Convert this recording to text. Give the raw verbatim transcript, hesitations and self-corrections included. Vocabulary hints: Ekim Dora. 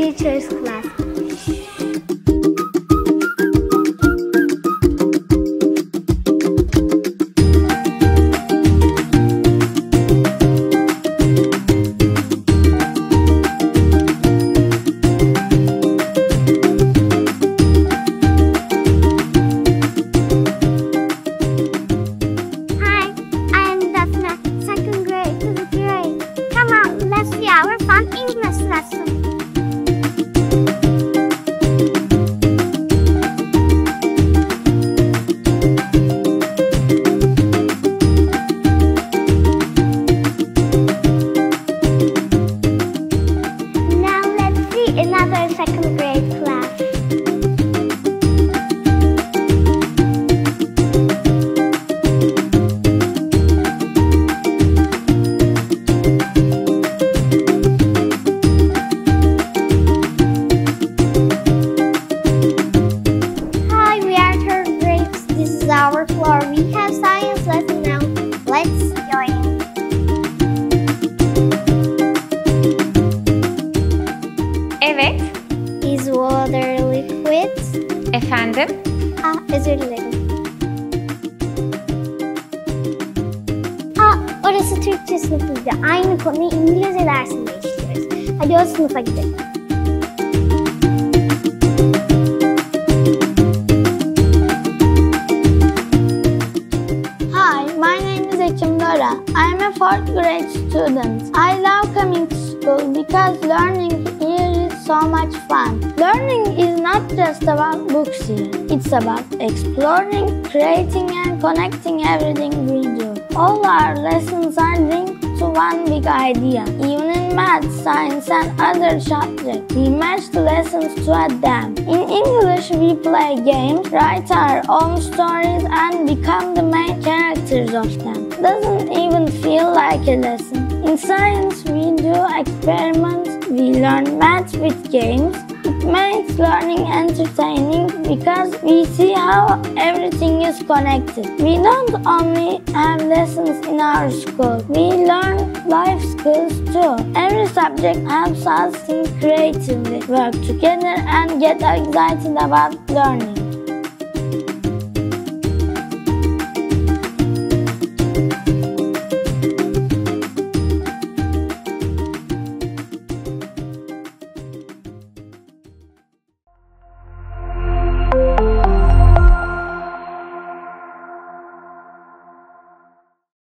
teacher's class. Evet. Is water liquid? Efendim? Ah, özür dilerim. Ah, orası Türkçe sınıfıydı. Aynı konuyu İngilizce dersinde işliyoruz. Hadi o sınıfa gidelim. Hi, my name is Ekim Dora. I'm a fourth grade student. I love coming to school because learning so much fun. Learning is not just about books here. It's about exploring, creating and connecting everything we do. All our lessons are linked to one big idea. Even in math, science and other subjects, we match the lessons to a theme. In English, we play games, write our own stories and become the main characters of them. Doesn't even feel like a lesson. In science, we do experiments. We learn math with games. It makes learning entertaining because we see how everything is connected. We don't only have lessons in our school, we learn life skills too. Every subject helps us think creatively, work together and get excited about learning.